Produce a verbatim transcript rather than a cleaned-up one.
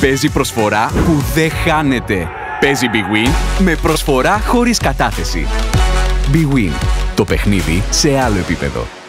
Παίζει προσφορά που δεν χάνεται. Παίζει BWin με προσφορά χωρίς κατάθεση. BWin. Το παιχνίδι σε άλλο επίπεδο.